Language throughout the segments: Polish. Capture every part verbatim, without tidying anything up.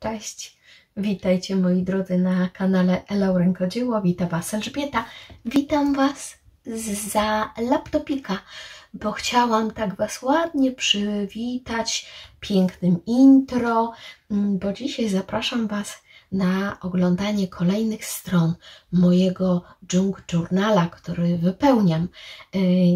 Cześć, witajcie moi drodzy na kanale Elau Rękodzieło, witam Was Elżbieta, witam Was za laptopika, bo chciałam tak Was ładnie przywitać pięknym intro, bo dzisiaj zapraszam Was na oglądanie kolejnych stron mojego Jung Journala, który wypełniam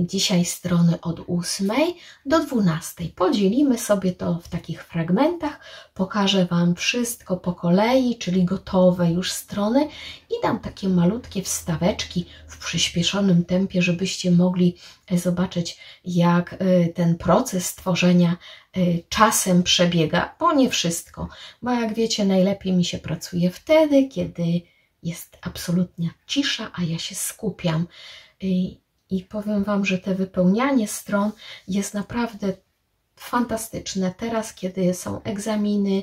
dzisiaj strony od ósmej do dwunastej. Podzielimy sobie to w takich fragmentach, pokażę Wam wszystko po kolei, czyli gotowe już strony i dam takie malutkie wstaweczki w przyspieszonym tempie, żebyście mogli zobaczyć, jak ten proces tworzenia czasem przebiega, bo nie wszystko, bo jak wiecie, najlepiej mi się pracuje wtedy, kiedy jest absolutna cisza, a ja się skupiam. I, i powiem Wam, że to wypełnianie stron jest naprawdę fantastyczne. Teraz, kiedy są egzaminy,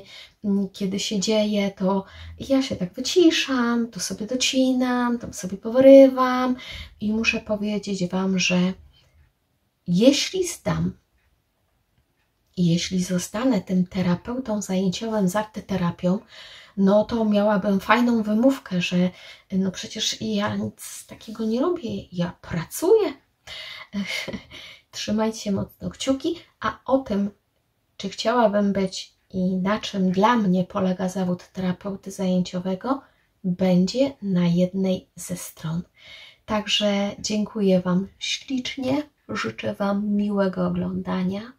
kiedy się dzieje, to ja się tak wyciszam, to sobie docinam, tam sobie powyrywam i muszę powiedzieć Wam, że jeśli zdam, jeśli zostanę tym terapeutą zajęciowym z arteterapią, no to miałabym fajną wymówkę, że no przecież ja nic takiego nie robię, ja pracuję. Trzymajcie mocno kciuki, a o tym, czy chciałabym być i na czym dla mnie polega zawód terapeuty zajęciowego, będzie na jednej ze stron. Także dziękuję Wam ślicznie, życzę Wam miłego oglądania.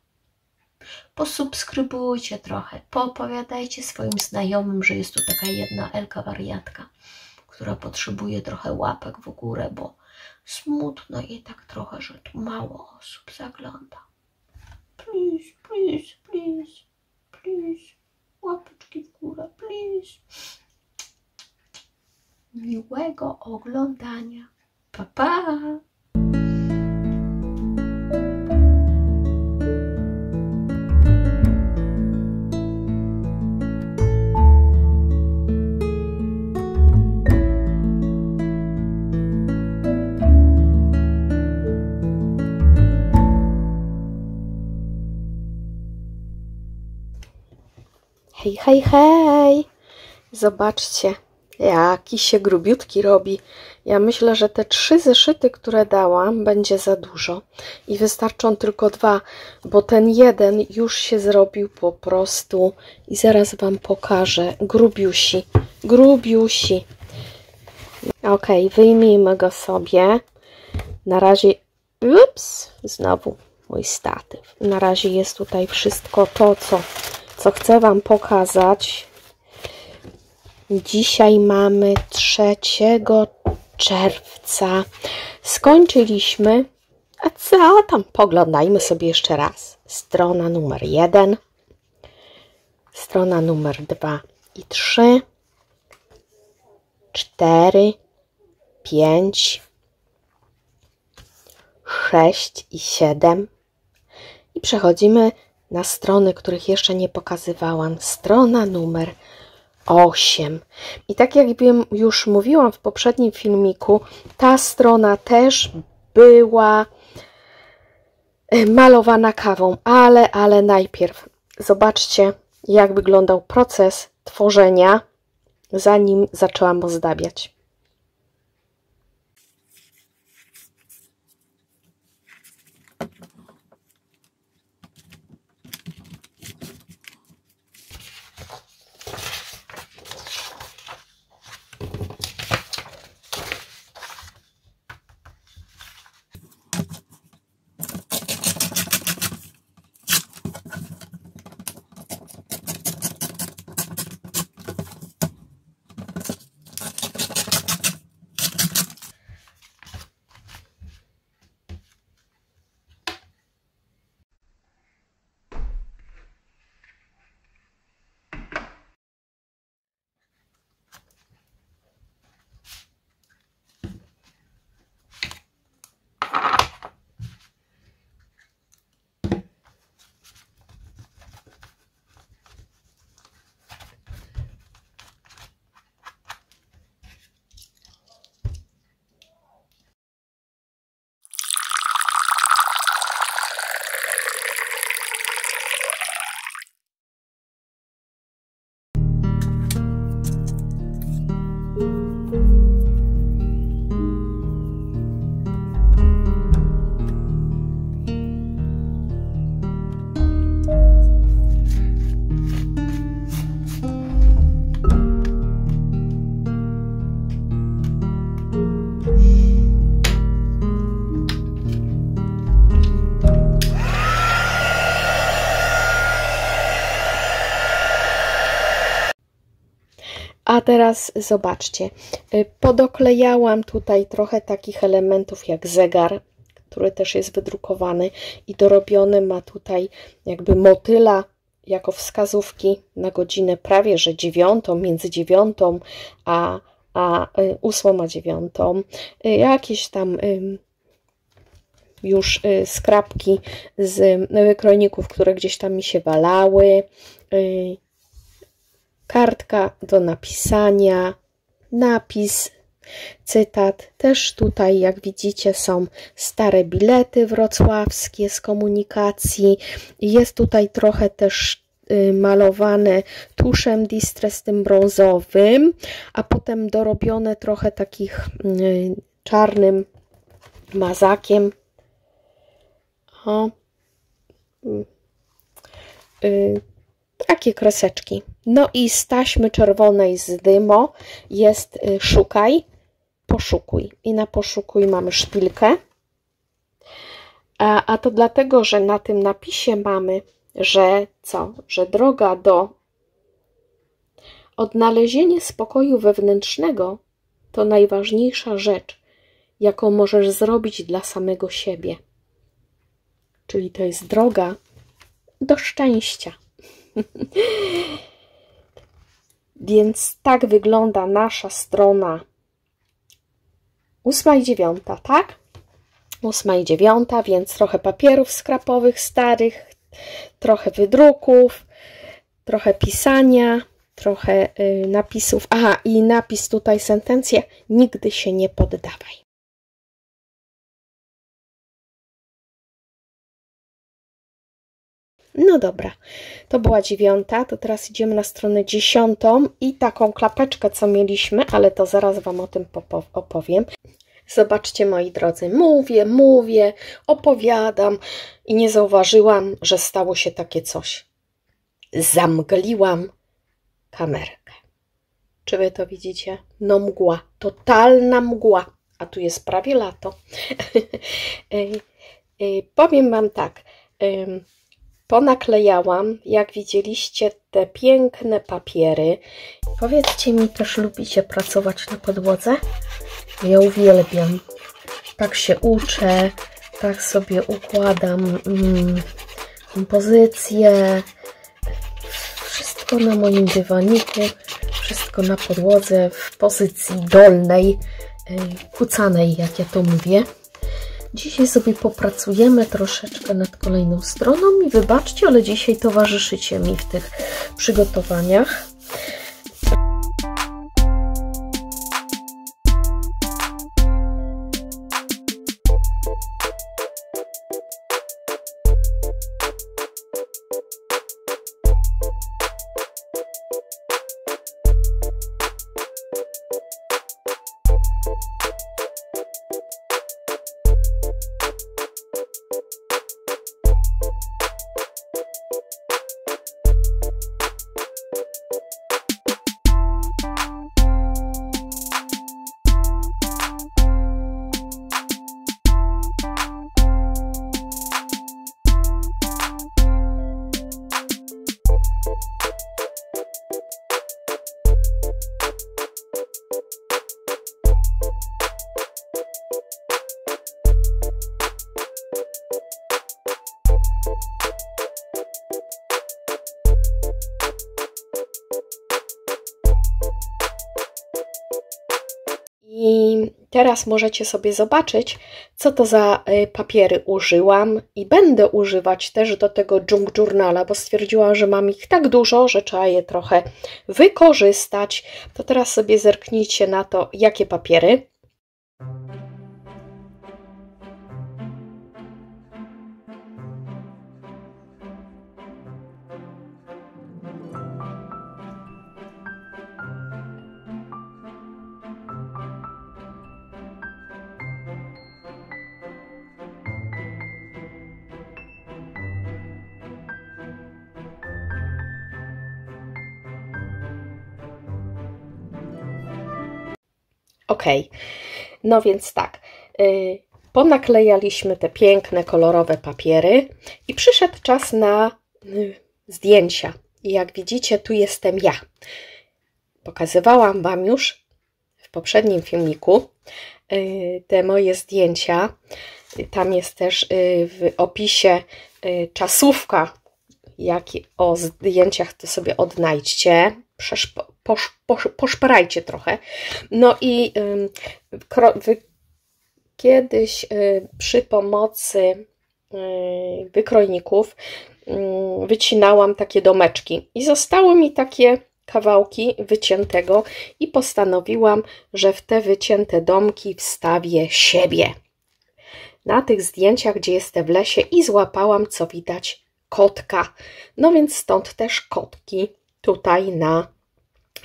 Posubskrybujcie trochę, poopowiadajcie swoim znajomym, że jest tu taka jedna Elka wariatka, która potrzebuje trochę łapek w górę, bo smutno i tak trochę, że tu mało osób zagląda. Please, please, please, please, łapeczki w górę, please. Miłego oglądania. Pa, pa! Hej, hej, hej! Zobaczcie, jaki się grubiutki robi. Ja myślę, że te trzy zeszyty, które dałam, będzie za dużo. I wystarczą tylko dwa, bo ten jeden już się zrobił po prostu. I zaraz Wam pokażę. Grubiusi, grubiusi. Ok, wyjmijmy go sobie. Na razie... Ups! Znowu mój statyw. Na razie jest tutaj wszystko to, co... co chcę Wam pokazać. Dzisiaj mamy trzeciego czerwca. Skończyliśmy. A co tam? Poglądajmy sobie jeszcze raz. Strona numer jeden. Strona numer dwa i trzy, cztery, pięć, sześć i siedem. I przechodzimy na strony, których jeszcze nie pokazywałam. Strona numer osiem. I tak jak już mówiłam w poprzednim filmiku, ta strona też była malowana kawą, ale, ale najpierw zobaczcie, jak wyglądał proces tworzenia, zanim zaczęłam ozdabiać. A teraz zobaczcie, podoklejałam tutaj trochę takich elementów jak zegar, który też jest wydrukowany, i dorobiony ma tutaj jakby motyla jako wskazówki na godzinę prawie że dziewiątą, między dziewiątą a, a ósmą a dziewiątą. Jakieś tam już skrapki z wykrojników, które gdzieś tam mi się walały, kartka do napisania, napis, cytat. Też tutaj, jak widzicie, są stare bilety wrocławskie z komunikacji. Jest tutaj trochę też malowane tuszem Distress tym brązowym, a potem dorobione trochę takich czarnym mazakiem. O. Y Takie kreseczki. No i z taśmy czerwonej z dymo jest szukaj, poszukuj. I na poszukuj mamy szpilkę. A, a to dlatego, że na tym napisie mamy, że co? Że droga do odnalezienia spokoju wewnętrznego to najważniejsza rzecz, jaką możesz zrobić dla samego siebie. Czyli to jest droga do szczęścia. Więc tak wygląda nasza strona ósma i dziewiąta, tak? ósma i dziewiąta, więc trochę papierów skrapowych starych, trochę wydruków, trochę pisania, trochę yy, napisów. Aha, i napis tutaj, sentencja: nigdy się nie poddawaj. No dobra, to była dziewiąta, to teraz idziemy na stronę dziesiątą i taką klapeczkę, co mieliśmy, ale to zaraz Wam o tym opowiem. Zobaczcie, moi drodzy, mówię, mówię, opowiadam i nie zauważyłam, że stało się takie coś. Zamgliłam kamerkę. Czy Wy to widzicie? No mgła, totalna mgła, a tu jest prawie lato. Powiem Wam tak... Ponaklejałam, jak widzieliście, te piękne papiery. Powiedzcie mi, też lubicie pracować na podłodze? Ja uwielbiam. Tak się uczę, tak sobie układam mm, kompozycje. Wszystko na moim dywaniku, wszystko na podłodze w pozycji dolnej, kucanej, jak ja to mówię. Dzisiaj sobie popracujemy troszeczkę nad kolejną stroną i wybaczcie, ale dzisiaj towarzyszycie mi w tych przygotowaniach. Teraz możecie sobie zobaczyć, co to za papiery użyłam i będę używać też do tego junk journala, bo stwierdziłam, że mam ich tak dużo, że trzeba je trochę wykorzystać. To teraz sobie zerknijcie na to, jakie papiery. Ok, no więc tak, yy, ponaklejaliśmy te piękne, kolorowe papiery i przyszedł czas na yy, zdjęcia. I jak widzicie, tu jestem ja. pokazywałam Wam już w poprzednim filmiku te moje zdjęcia. Tam jest też w opisie czasówka, jakie o zdjęciach to sobie odnajdźcie, posz, posz, poszperajcie trochę. No i kiedyś przy pomocy wykrojników wycinałam takie domeczki i zostały mi takie kawałki wyciętego i postanowiłam, że w te wycięte domki wstawię siebie na tych zdjęciach, gdzie jestem w lesie, i złapałam, co widać, kotka. No więc stąd też kotki tutaj na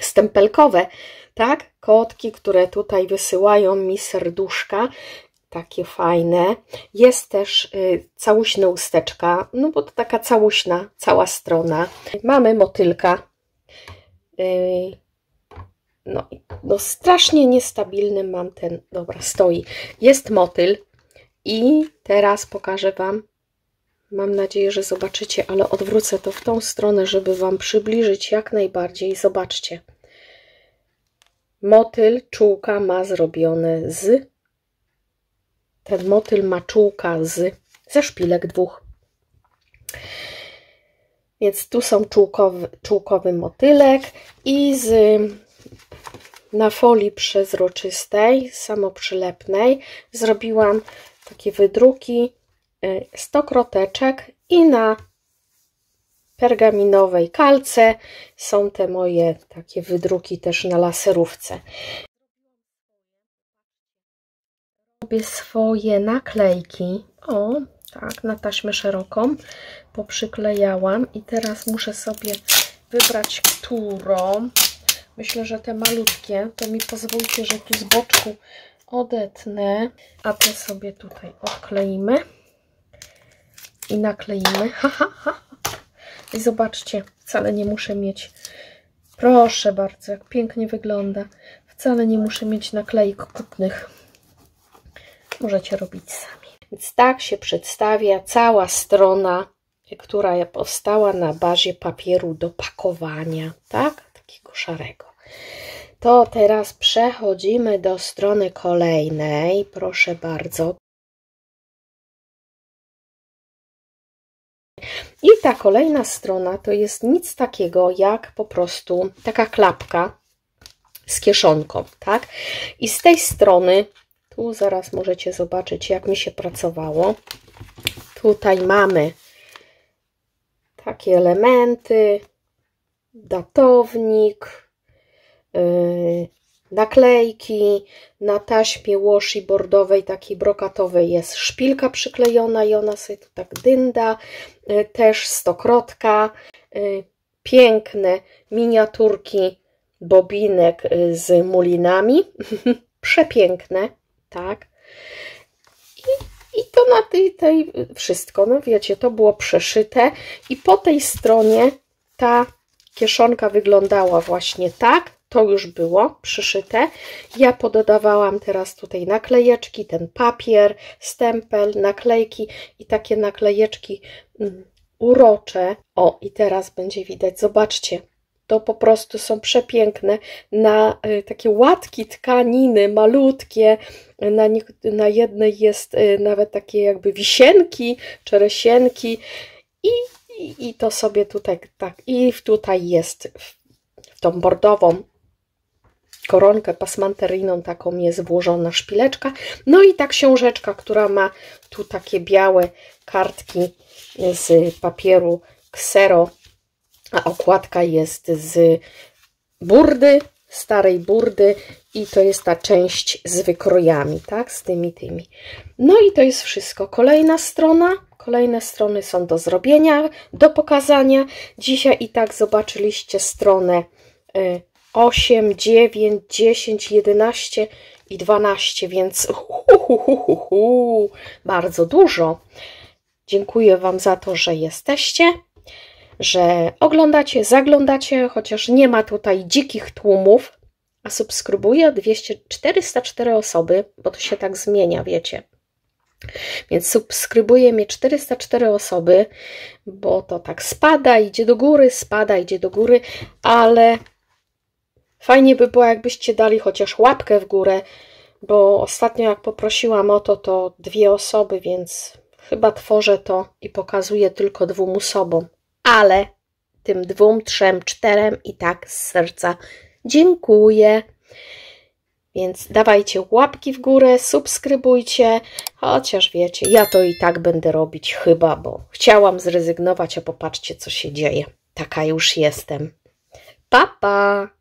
stempelkowe, tak? Kotki, które tutaj wysyłają mi serduszka, takie fajne. Jest też y, całuśna usteczka, no bo to taka całuśna, cała strona. Mamy motylka. Y, no, no strasznie niestabilny mam ten, dobra, stoi. Jest motyl i teraz pokażę Wam, mam nadzieję, że zobaczycie, ale odwrócę to w tą stronę, żeby Wam przybliżyć jak najbardziej. Zobaczcie. Motyl czułka ma zrobione z... Ten motyl ma czułka z, ze szpilek dwóch. Więc tu są czułkowy, czułkowy motylek i z, na folii przezroczystej, samoprzylepnej, zrobiłam takie wydruki, sto kroteczek, i na pergaminowej kalce są te moje takie wydruki też na laserówce. Robię swoje naklejki, o tak, na taśmę szeroką poprzyklejałam i teraz muszę sobie wybrać, którą. Myślę, że te malutkie, to mi pozwólcie, że tu z boczku odetnę, a te sobie tutaj odkleimy i nakleimy. Ha, ha, ha. I zobaczcie, wcale nie muszę mieć, proszę bardzo, jak pięknie wygląda, wcale nie muszę mieć naklejek kupnych. Możecie robić sami. Więc tak się przedstawia cała strona, która powstała na bazie papieru do pakowania, tak? Takiego szarego. To teraz przechodzimy do strony kolejnej. Proszę bardzo. I ta kolejna strona to jest nic takiego jak po prostu taka klapka z kieszonką, tak? I z tej strony... Tu zaraz możecie zobaczyć, jak mi się pracowało. Tutaj mamy takie elementy, datownik, yy, naklejki. Na taśmie washi bordowej, takiej brokatowej, jest szpilka przyklejona i ona sobie tu tak dynda, yy, też stokrotka, yy, piękne miniaturki bobinek z mulinami, przepiękne. Tak. I, i to na tej, tej wszystko, no wiecie, to było przeszyte i po tej stronie ta kieszonka wyglądała właśnie tak, to już było przyszyte. Ja pododawałam teraz tutaj naklejeczki, ten papier, stempel, naklejki i takie naklejeczki urocze. O, i teraz będzie widać, zobaczcie. To po prostu są przepiękne na takie łatki tkaniny, malutkie. Na, nie, na jednej jest nawet takie jakby wisienki, czeresienki. I, i, i to sobie tutaj tak. I tutaj jest w tą bordową koronkę pasmanteryjną taką jest włożona szpileczka. No i ta książeczka, która ma tu takie białe kartki z papieru ksero. A okładka jest z burdy, starej burdy, i to jest ta część z wykrojami, tak, z tymi, tymi. No i to jest wszystko. Kolejna strona, kolejne strony są do zrobienia, do pokazania. Dzisiaj i tak zobaczyliście stronę osiem, dziewięć, dziesięć, jedenaście i dwanaście, więc hu, hu, hu, hu, hu, bardzo dużo. Dziękuję Wam za to, że jesteście, że oglądacie, zaglądacie, chociaż nie ma tutaj dzikich tłumów, a subskrybuje dwieście, czterysta cztery osoby, bo to się tak zmienia, wiecie. Więc subskrybuje mnie czterysta cztery osoby, bo to tak spada, idzie do góry, spada, idzie do góry, ale Fajnie by było, jakbyście dali chociaż łapkę w górę, bo ostatnio jak poprosiłam o to, to dwie osoby, więc chyba tworzę to i pokazuję tylko dwóm osobom. Ale tym dwóm, trzem, czterem i tak z serca dziękuję. Więc dawajcie łapki w górę, subskrybujcie, chociaż wiecie, ja to i tak będę robić chyba, bo chciałam zrezygnować, a popatrzcie, co się dzieje. Taka już jestem. Pa, pa!